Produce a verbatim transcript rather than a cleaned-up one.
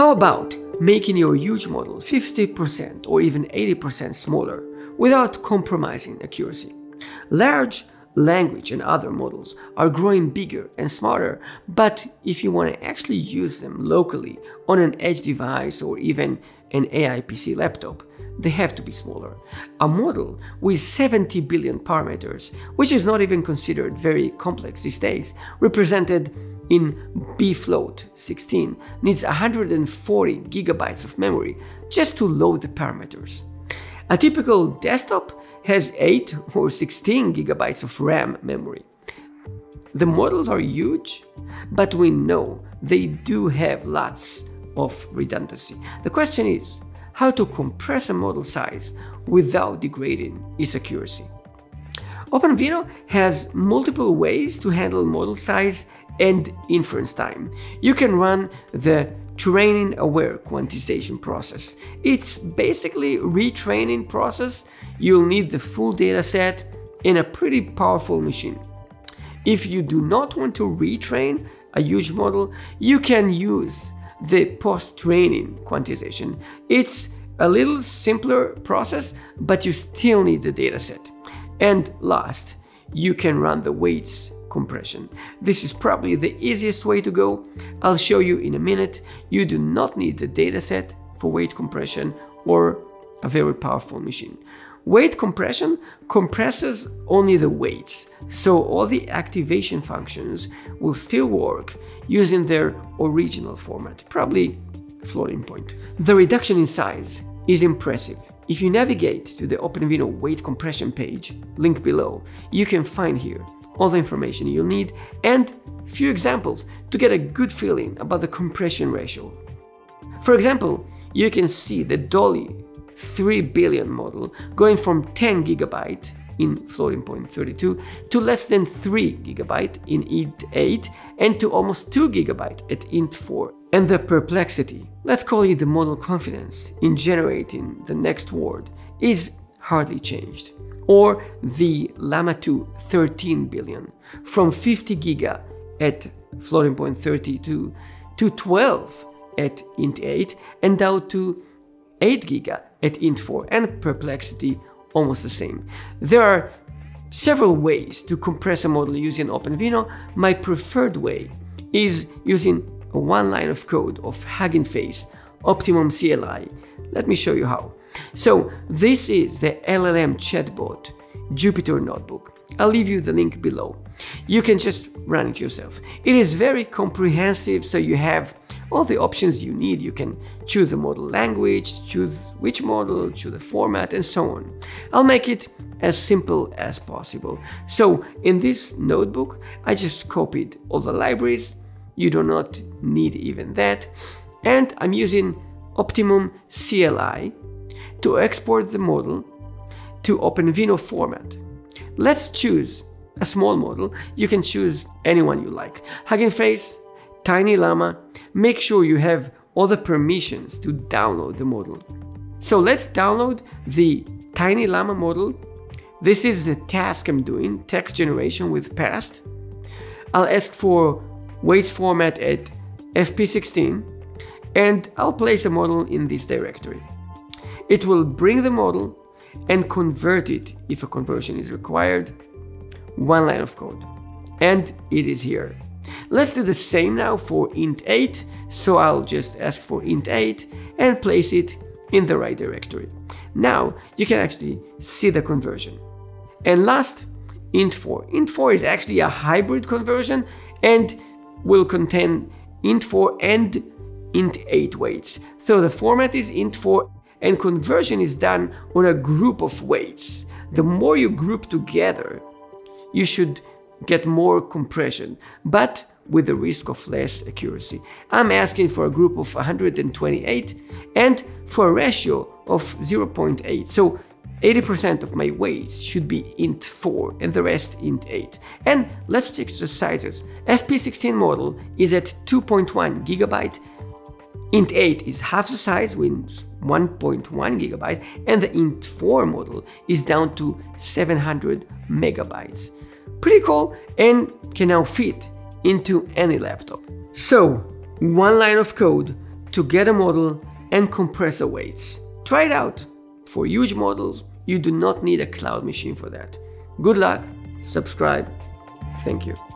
How about making your huge model fifty percent or even eighty percent smaller without compromising accuracy? Large language and other models are growing bigger and smarter, but if you want to actually use them locally on an edge device or even an A I P C laptop, they have to be smaller. A model with seventy billion parameters, which is not even considered very complex these days, represented in b float sixteen, needs one hundred forty gigabytes of memory just to load the parameters. A typical desktop has eight or sixteen gigabytes of RAM memory. The models are huge, but we know they do have lots of redundancy. The question is how to compress a model size without degrading its accuracy. OpenVINO has multiple ways to handle model size and inference time. You can run the training-aware quantization process. It's basically a retraining process. You'll need the full data set in a pretty powerful machine. If you do not want to retrain a huge model, you can use the post-training quantization. It's a little simpler process, but you still need the data set. And last, you can run the weights compression. This is probably the easiest way to go. I'll show you in a minute. You do not need the dataset for weight compression or a very powerful machine. Weight compression compresses only the weights, so all the activation functions will still work using their original format, probably floating point. The reduction in size is impressive. If you navigate to the OpenVINO weight compression page, link below, you can find here all the information you'll need and few examples to get a good feeling about the compression ratio. For example, you can see the Dolly three billion model going from ten gigabyte in floating point thirty-two to less than three gigabyte in I N T eight and to almost two gigabyte at I N T four. And the perplexity, let's call it the model confidence in generating the next word, is hardly changed. Or the Llama two thirteen billion from fifty giga at floating point thirty-two to twelve at I N T eight and down to eight giga at I N T four, and perplexity almost the same. There are several ways to compress a model using OpenVINO. My preferred way is using one line of code of Hugging Face Optimum C L I. Let me show you how. So this is the L L M chatbot Jupyter notebook. I'll leave you the link below. You can just run it yourself. It is very comprehensive, so you have all the options you need. You can choose the model language, choose which model, choose the format, and so on. I'll make it as simple as possible. So in this notebook, I just copied all the libraries. You do not need even that. And I'm using Optimum C L I to export the model to OpenVINO format. Let's choose a small model. You can choose anyone you like. Hugging Face, Tiny Llama. Make sure you have all the permissions to download the model. So let's download the Tiny Llama model. This is the task I'm doing, text generation with past. I'll ask for weights format at F P sixteen, and I'll place the model in this directory. It will bring the model and convert it, if a conversion is required, one line of code. And it is here. Let's do the same now for I N T eight. So I'll just ask for I N T eight and place it in the right directory. Now you can actually see the conversion. And last, I N T four. I N T four is actually a hybrid conversion and will contain I N T four and I N T eight weights. So the format is I N T four, and conversion is done on a group of weights. The more you group together, you should get more compression, but with the risk of less accuracy. I'm asking for a group of one hundred twenty-eight and for a ratio of zero point eight. So eighty percent of my weights should be I N T four and the rest I N T eight. And let's check the sizes. F P sixteen model is at two point one gigabyte. I N T eight is half the size, with one point one gigabyte, and the I N T four model is down to seven hundred megabytes. Pretty cool, and can now fit into any laptop. So one line of code to get a model and compressor weights. Try it out. For huge models, you do not need a cloud machine for that. Good luck, subscribe, thank you.